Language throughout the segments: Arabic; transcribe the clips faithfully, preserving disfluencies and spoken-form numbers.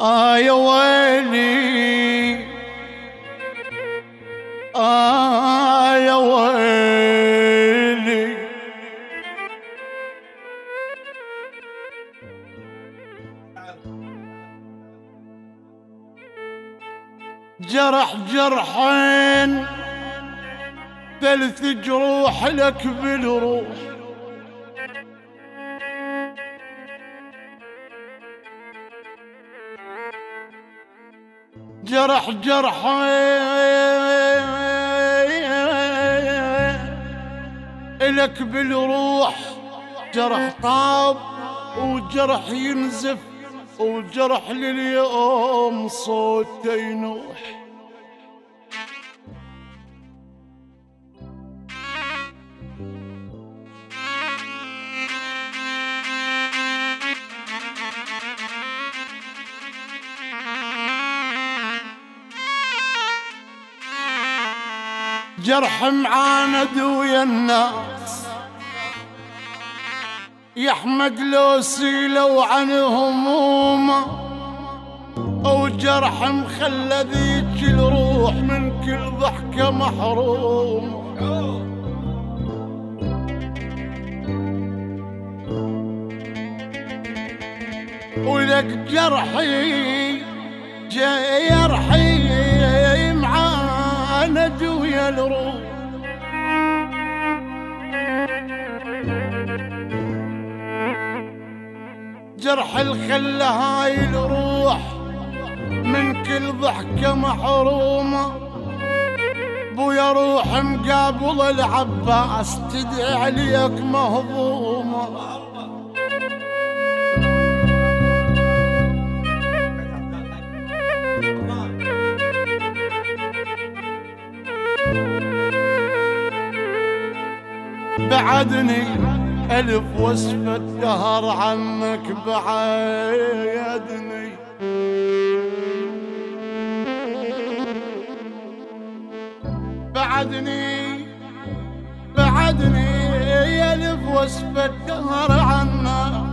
آه يا ويلي آه يا ويلي جرح جرحين ثلث جروح لك بالروح جرح جرحين إلك بالروح جرح طاب وجرح ينزف وجرح لليوم صوته ينوح جرح معاند ويا الناس يحمد لو سيلو عن همومه او جرح مخلى ذيك الروح من كل ضحكه محرومه ولك جرحي جاي يرحي معاند ويا الروح جرح الخلة هاي الروح من كل ضحكة محرومة بويا روح مقابل العباس تدعي عليك مهضومة بعدني ألف وصفة دهر عنك بعدني بعدني بعدني ألف وصفة دهر عنك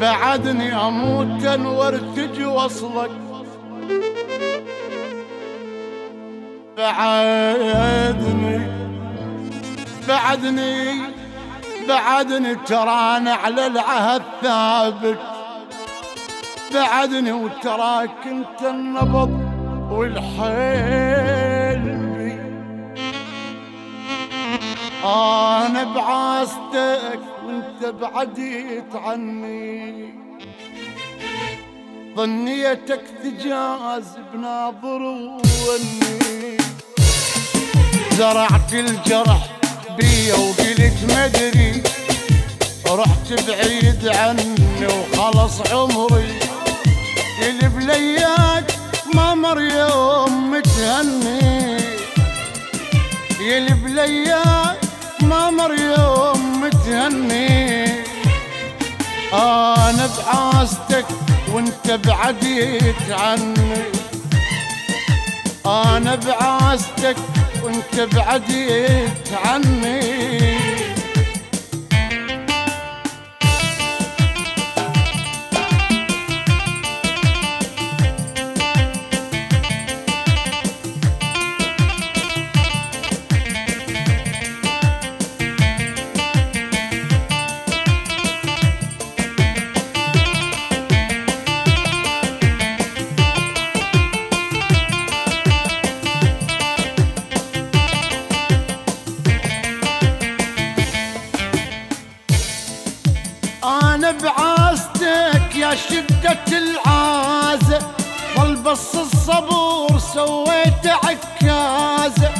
بعدني أموت وارتجي وصلك بعدني بعدني بعدني ترانا على العهد ثابت بعدني وتراك انت النبض والحيل بي انا بعاستك وانت بعديت عني ظنيتك تجاز بناظر واني زرعت الجرح بيا وقلت مدري رحت بعيد عني وخلص عمري اللي بلياك ما مر يوم متهني اللي بلياك ما مر يوم متهني انا بعاستك وانت بعديت عني انا بعاستك وانت بعديت عني أنا بعاستك يا شدة العازة ظل بس الصبور سويت عكازة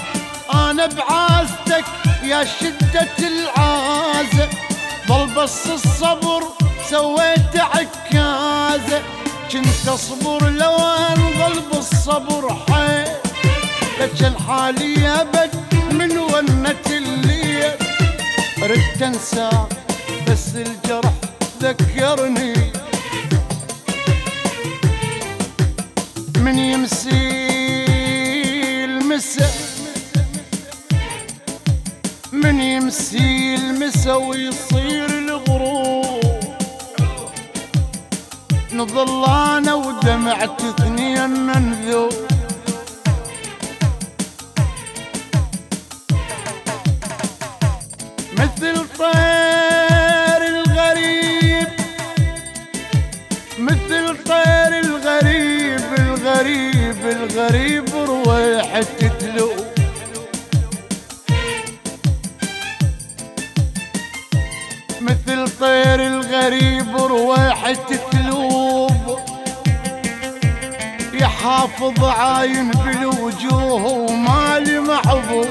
أنا بعاستك يا شدة العازة ظل بس الصبر سويت عكازة كنت أصبر لو أن ظل بالصبر حي لكن حالي أبد من ونة الليل ردت أنساك بس الجرح ذكرني من يمسك نسوي يصير الغروب، نظل انا ودمعت اثنين ننذوب. مثل طير الغريب، مثل طير الغريب الغريب الغريب رويحة تتلوب. مثل طير الغريب رواحة تتلوب، يحافظ عاين بالوجوه ومالي محظوظ.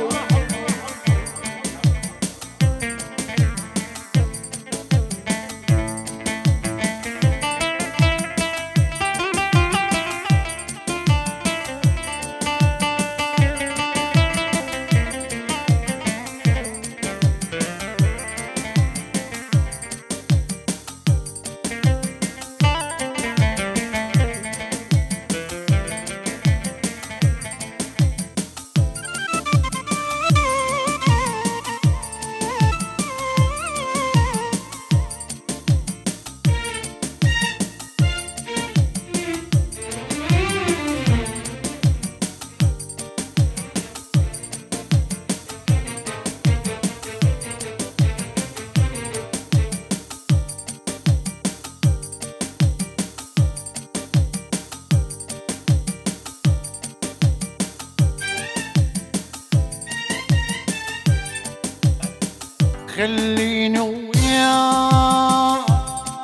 خليني وياك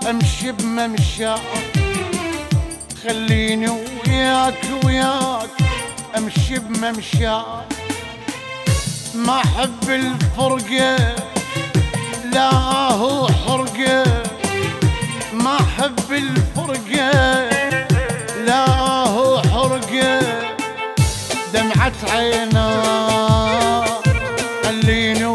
امشي بممشاك، خليني وياك وياك امشي بممشاك. ما احب الفرقه لا هو حرقه، ما احب الفرقه لا هو حرقه. دمعه عيناك خليني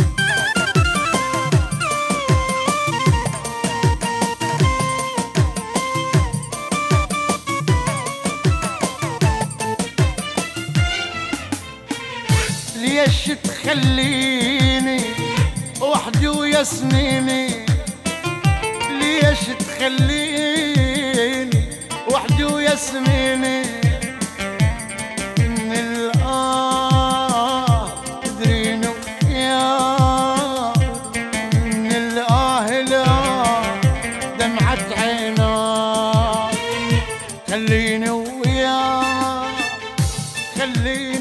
وياك، ليش تخليني وحدي ويا سنيني، ليش تخليني وحدي ويا سنيني. من الآه تدريني وياك، من الآه لا دمعة عيناك. خليني وياك خليني